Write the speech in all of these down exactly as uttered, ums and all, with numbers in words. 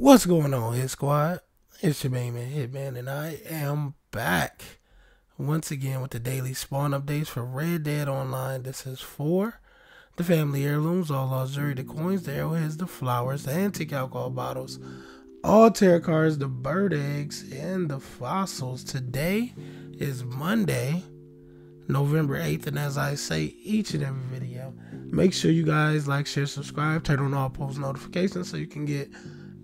What's going on, Hit Squad? It's your main man, Hitman, and I am back once again with the daily spawn updates for Red Dead Online. This is for the family heirlooms, all luxury, the coins, the arrowheads, the flowers, the antique alcohol bottles, all tarot cards, the bird eggs, and the fossils. Today is Monday, November eighth, and as I say each and every video, make sure you guys like, share, subscribe, turn on all post notifications so you can get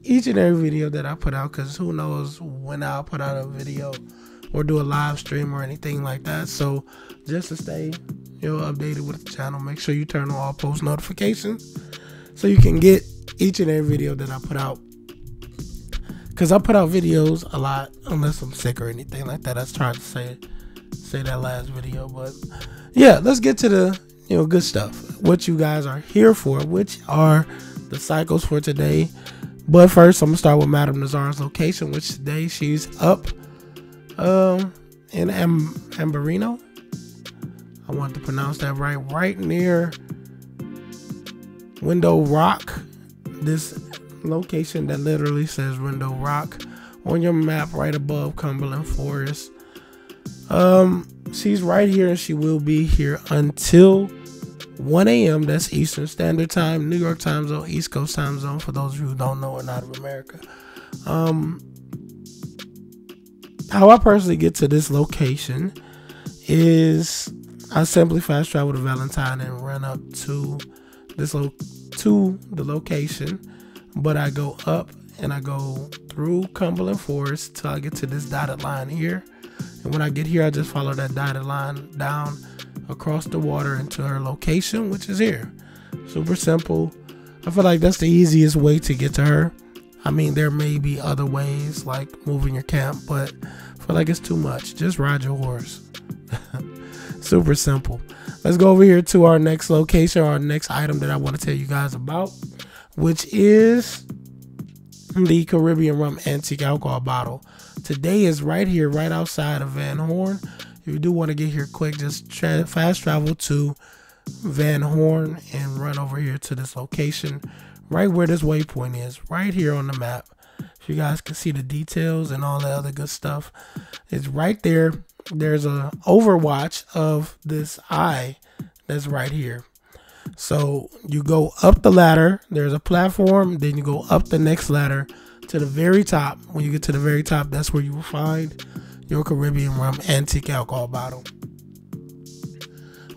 each and every video that I put out, because who knows when I'll put out a video or do a live stream or anything like that. So just to stay, you know, updated with the channel, make sure you turn on all post notifications so you can get each and every video that I put out, because I put out videos a lot unless I'm sick or anything like that. I tried to say say that last video, but yeah, let's get to the, you know, good stuff, what you guys are here for, which are the cycles for today. But first, I'm going to start with Madame Nazar's location, which today she's up um, in Am Amberino. I wanted to pronounce that right. Right near Window Rock. This location that literally says Window Rock on your map right above Cumberland Forest. Um, she's right here, and she will be here until one A M That's Eastern Standard Time, New York time zone, East Coast time zone, for those of you who don't know or not of America. Um, how I personally get to this location is I simply fast travel to Valentine and run up to this lo to the location, but I go up and I go through Cumberland Forest till I get to this dotted line here, and when I get here I just follow that dotted line down across the water into her location, which is here. Super simple. I feel like that's the easiest way to get to her. I mean, there may be other ways, like moving your camp, but I feel like it's too much. Just ride your horse. Super simple. Let's go over here to our next location, our next item that I want to tell you guys about, which is the Caribbean Rum Antique Alcohol Bottle. Today is right here, right outside of Van Horn. If you do want to get here quick, just tra fast travel to Van Horn and run over here to this location right where this waypoint is, right here on the map. If you guys can see the details and all the other good stuff, it's right there. There's a overwatch of this eye that's right here. So you go up the ladder, there's a platform, then you go up the next ladder to the very top. When you get to the very top, that's where you will find your Caribbean Rum Antique Alcohol Bottle.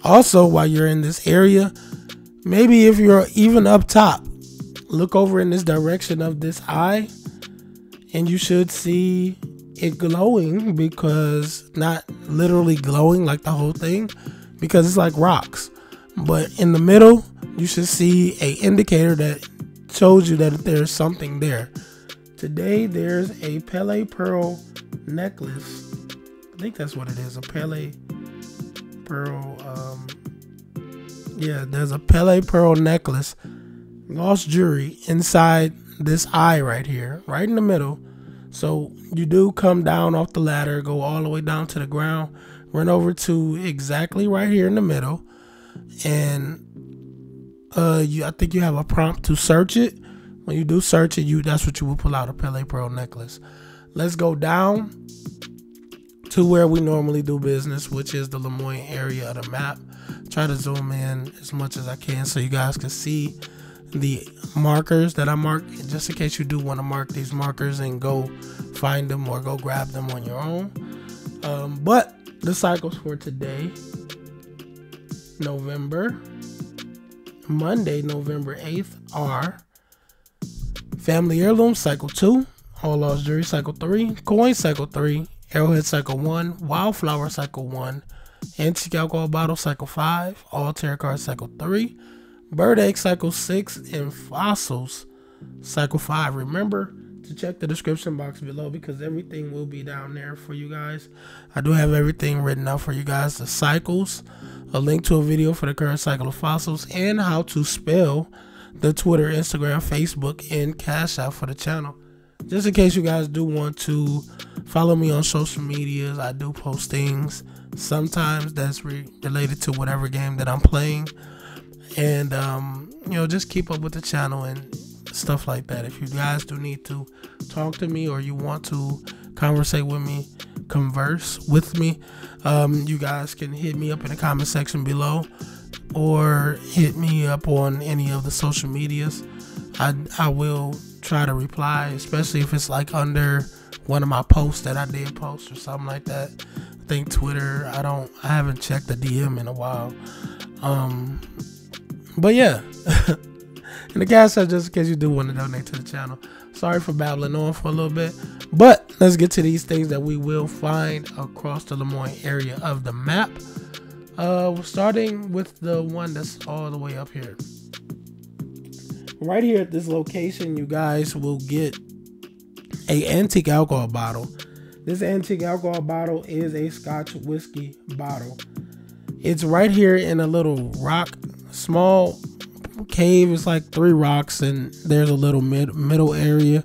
Also, while you're in this area, maybe if you're even up top, look over in this direction of this eye, and you should see it glowing, because not literally glowing like the whole thing, because it's like rocks, but in the middle you should see a indicator that shows you that there's something there. Today there's a Pele Pearl necklace. I think that's what it is, a Pele Pearl. Um yeah, there's a Pele Pearl necklace, lost jewelry, inside this eye right here, right in the middle. So you do come down off the ladder, go all the way down to the ground, run over to exactly right here in the middle, and uh you I think you have a prompt to search it. When you do search it, you that's what you will pull out, a Pele Pearl necklace. Let's go down to where we normally do business, which is the Lemoyne area of the map. Try to zoom in as much as I can so you guys can see the markers that I marked, just in case you do want to mark these markers and go find them or go grab them on your own. Um, but the cycles for today, November, Monday, November eighth, are Family Heirloom Cycle two, All Lost Jewelry Cycle three, Coin Cycle three, Arrowhead Cycle one, Wildflower Cycle one, Antique Alcohol Bottle Cycle five, All Tarot Cards Cycle three, Bird Egg Cycle six, and Fossils Cycle five. Remember to check the description box below, because everything will be down there for you guys. I do have everything written out for you guys, the cycles, a link to a video for the current cycle of fossils, and how to spell the Twitter, Instagram, Facebook, and Cash App for the channel. Just in case you guys do want to follow me on social medias, I do post things sometimes that's re related to whatever game that I'm playing, and um, you know, just keep up with the channel and stuff like that. If you guys do need to talk to me or you want to conversate with me, converse with me, um, you guys can hit me up in the comment section below or hit me up on any of the social medias. I, I will try to reply, especially if it's like under one of my posts that I did post or something like that. I think Twitter, I don't, I haven't checked the D M in a while. Um, but yeah, and the guys said, just in case you do want to donate to the channel, sorry for babbling on for a little bit, but let's get to these things that we will find across the Lemoyne area of the map. Uh, we're starting with the one that's all the way up here. Right here at this location, you guys will get an antique alcohol bottle. This antique alcohol bottle is a Scotch whiskey bottle. It's right here in a little rock, small cave. It's like three rocks and there's a little mid middle area.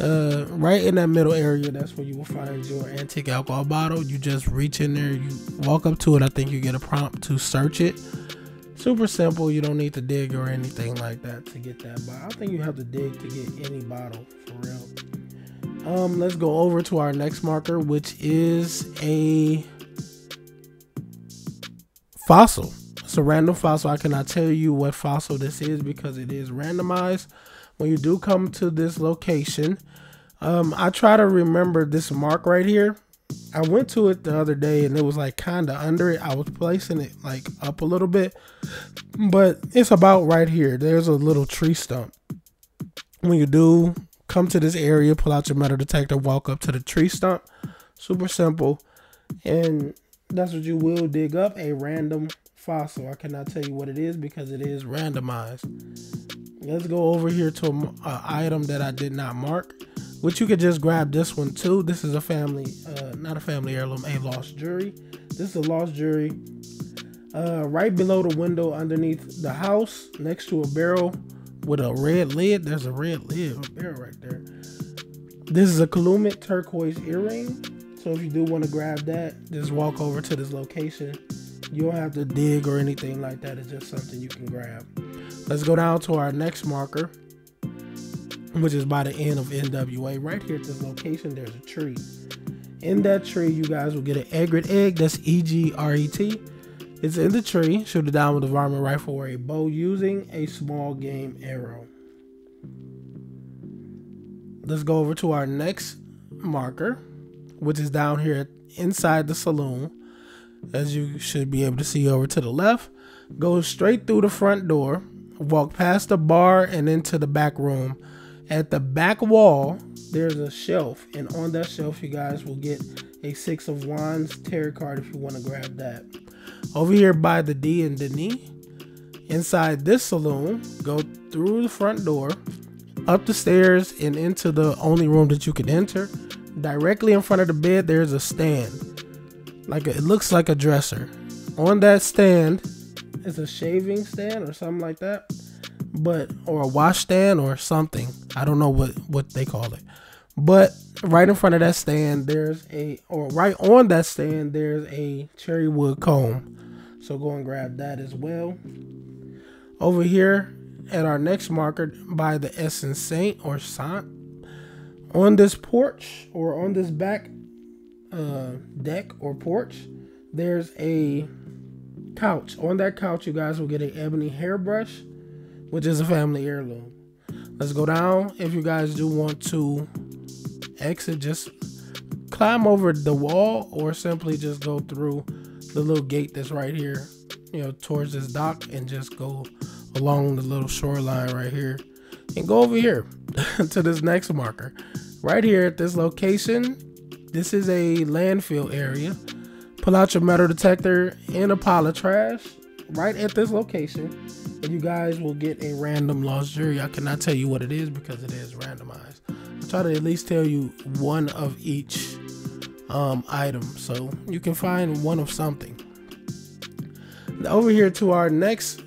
Uh, right in that middle area, that's where you will find your antique alcohol bottle. You just reach in there, you walk up to it. I think you get a prompt to search it. Super simple. You don't need to dig or anything like that to get that bottle. I don't think you have to dig to get any bottle, for real. Um, let's go over to our next marker, which is a fossil. It's a random fossil. I cannot tell you what fossil this is because it is randomized. When you do come to this location, um, I try to remember this mark right here. I went to it the other day and it was like kind of under it. I was placing it like up a little bit, but it's about right here. There's a little tree stump. When you do come to this area, pull out your metal detector, walk up to the tree stump. Super simple. And that's what you will dig up, a random fossil. I cannot tell you what it is because it is randomized. Let's go over here to an item that I did not mark, which you could just grab this one too. This is a family, uh, not a family heirloom, a lost jewelry. This is a lost jewelry. Uh, right below the window underneath the house, next to a barrel with a red lid. There's a red lid, a barrel right there. This is a Columet turquoise earring. So if you do want to grab that, just walk over to this location. You don't have to dig or anything like that. It's just something you can grab. Let's go down to our next marker, which is by the end of N W A. Right here at this location, there's a tree. In that tree, you guys will get an Egret egg. That's E G R E T. It's in the tree. Shoot it down with a varmint rifle or a bow using a small game arrow. Let's go over to our next marker, which is down here inside the saloon. As you should be able to see over to the left, go straight through the front door, walk past the bar and into the back room. At the back wall, there's a shelf, and on that shelf, you guys will get a Six of Wands tarot card if you want to grab that. Over here by the D and Denis, inside this saloon, go through the front door, up the stairs and into the only room that you can enter. Directly in front of the bed, there's a stand. Like a, it looks like a dresser. On that stand, it's a shaving stand or something like that, but or a wash stand or something. I don't know what what they call it. But right in front of that stand, there's a or right on that stand, there's a cherry wood comb. So go and grab that as well. Over here at our next marker by the Essence Saint or Saint. On this porch or on this back uh, deck or porch, there's a couch. On that couch, you guys will get an ebony hairbrush, which is a family heirloom. Let's go down. If you guys do want to exit, just climb over the wall or simply just go through the little gate that's right here, you know, towards this dock and just go along the little shoreline right here and go over here to this next marker. Right here at this location, this is a landfill area. Pull out your metal detector in a pile of trash right at this location, and you guys will get a random lost jewelry. I cannot tell you what it is because it is randomized. I try to at least tell you one of each um, item, so you can find one of something. Over here to our next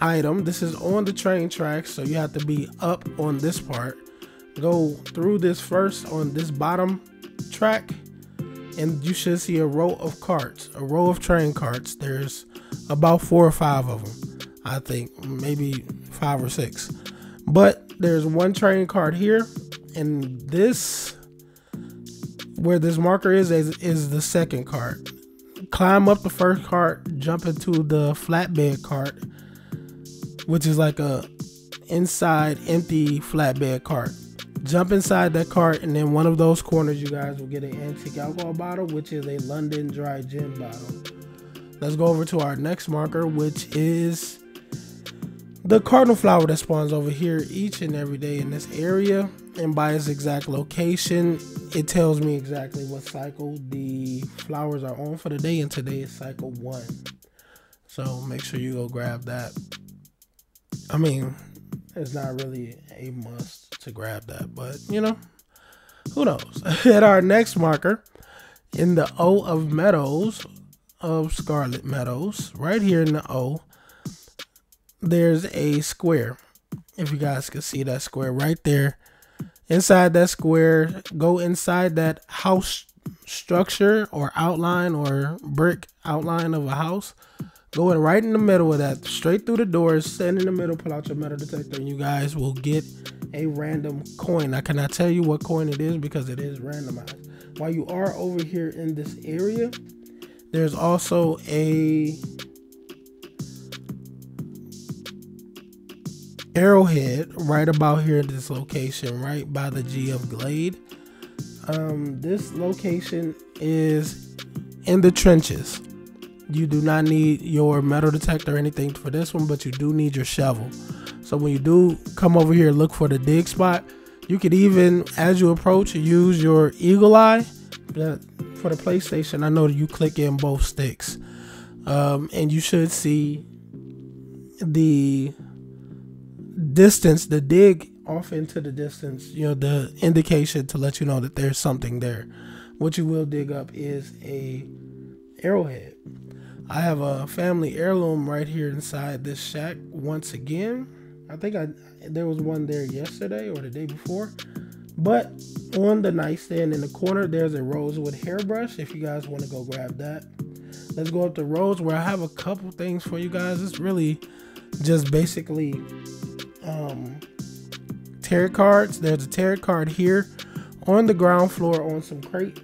item. This is on the train tracks, so you have to be up on this part. Go through this first on this bottom track and you should see a row of carts, a row of train carts. There's about four or five of them, I think, maybe five or six. But There's one trading card here, and this, where this marker is, is, is the second card. Climb up the first card, jump into the flatbed card, which is like a inside empty flatbed card. Jump inside that cart, and then one of those corners you guys will get an antique alcohol bottle, which is a London dry gin bottle. Let's go over to our next marker, which is the cardinal flower that spawns over here each and every day in this area, and by its exact location it tells me exactly what cycle the flowers are on for the day, and today is cycle one, so make sure you go grab that. I mean, it's not really a must to grab that, but you know, who knows. At our next marker, in the O of Meadows, of Scarlet Meadows, right here in the O, there's a square. If you guys can see that square right there, inside that square, go inside that house structure or outline or brick outline of a house. Go in right in the middle of that, straight through the doors, stand in the middle, pull out your metal detector, and you guys will get a random coin. I cannot tell you what coin it is because it is randomized. While you are over here in this area, there's also a arrowhead right about here at this location, right by the G of Glade. Um, this location is in the trenches. You do not need your metal detector or anything for this one, but you do need your shovel. So when you do come over here, look for the dig spot. You could even, as you approach, use your eagle eye. For the PlayStation, I know that you click in both sticks, um, and you should see the distance, the dig off into the distance, you know, the indication to let you know that there's something there. What you will dig up is a arrowhead. I have a family heirloom right here inside this shack once again. I think I there was one there yesterday or the day before. But on the nightstand in the corner, there's a Rosewood hairbrush if you guys want to go grab that. Let's go up to Rose, where I have a couple things for you guys. It's really just basically um, tarot cards. There's a tarot card here on the ground floor on some crate,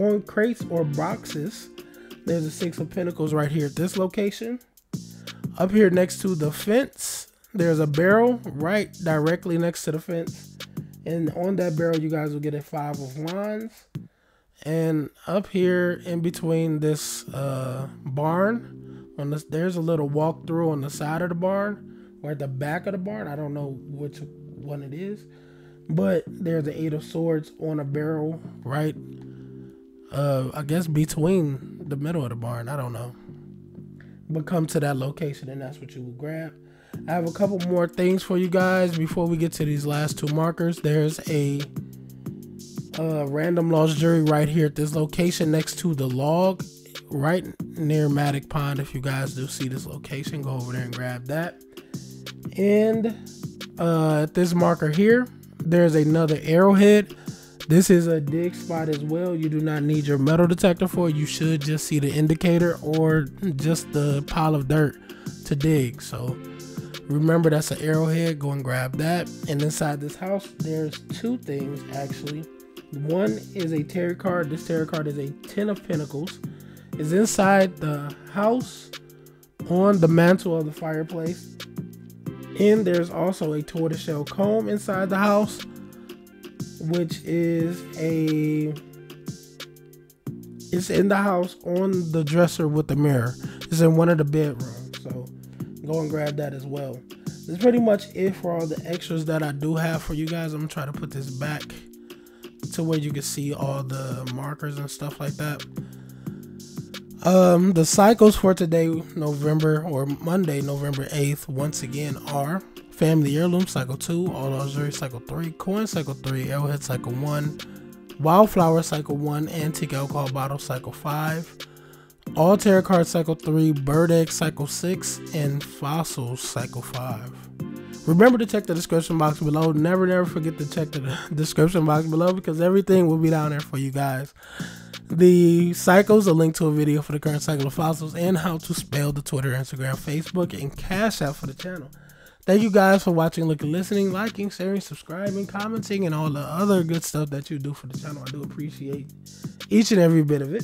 on crates or boxes. There's a Six of Pentacles right here at this location. Up here next to the fence, there's a barrel right directly next to the fence. And on that barrel, you guys will get a Five of Wands. And up here in between this uh, barn, on this, there's a little walkthrough on the side of the barn or at the back of the barn. I don't know which one it is. But there's the Eight of Swords on a barrel right Uh, I guess between the middle of the barn, I don't know, but come to that location and that's what you will grab. I have a couple more things for you guys before we get to these last two markers. There's a uh, random lost jewelry right here at this location next to the log right near Matic Pond. If you guys do see this location, go over there and grab that. And uh, at this marker here, there's another arrowhead. This is a dig spot as well. You do not need your metal detector for it. You should just see the indicator or just the pile of dirt to dig. So remember, that's an arrowhead. Go and grab that. And inside this house, there's two things actually. One is a tarot card. This tarot card is a Ten of Pentacles. It's inside the house on the mantle of the fireplace. And there's also a tortoiseshell comb inside the house, which is a it's in the house on the dresser with the mirror. It's in one of the bedrooms, so go and grab that as well. That's pretty much it for all the extras that I do have for you guys. I'm gonna try to put this back to where you can see all the markers and stuff like that. Um the cycles for today, November, or Monday, November eighth, once again are Family Heirloom Cycle two, All Luxury Cycle three, Coin Cycle three, Arrowhead Cycle one, Wildflower Cycle one, Antique Alcohol Bottle Cycle five, All Tarot Card Cycle three, Bird Egg Cycle six, and Fossils Cycle five. Remember to check the description box below. Never, never forget to check the description box below because everything will be down there for you guys. The cycles, a link to a video for the current cycle of fossils, and how to spell the Twitter, Instagram, Facebook, and Cash App for the channel. Thank you guys for watching, looking, listening, liking, sharing, subscribing, commenting, and all the other good stuff that you do for the channel. I do appreciate each and every bit of it.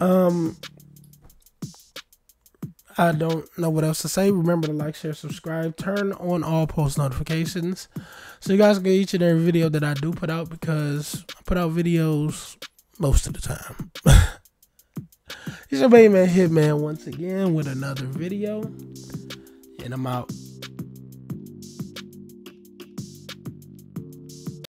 Um, I don't know what else to say. Remember to like, share, subscribe, turn on all post notifications so you guys get each and every video that I do put out, because I put out videos most of the time. It's your baby man, Hitman, once again with another video, and I'm out.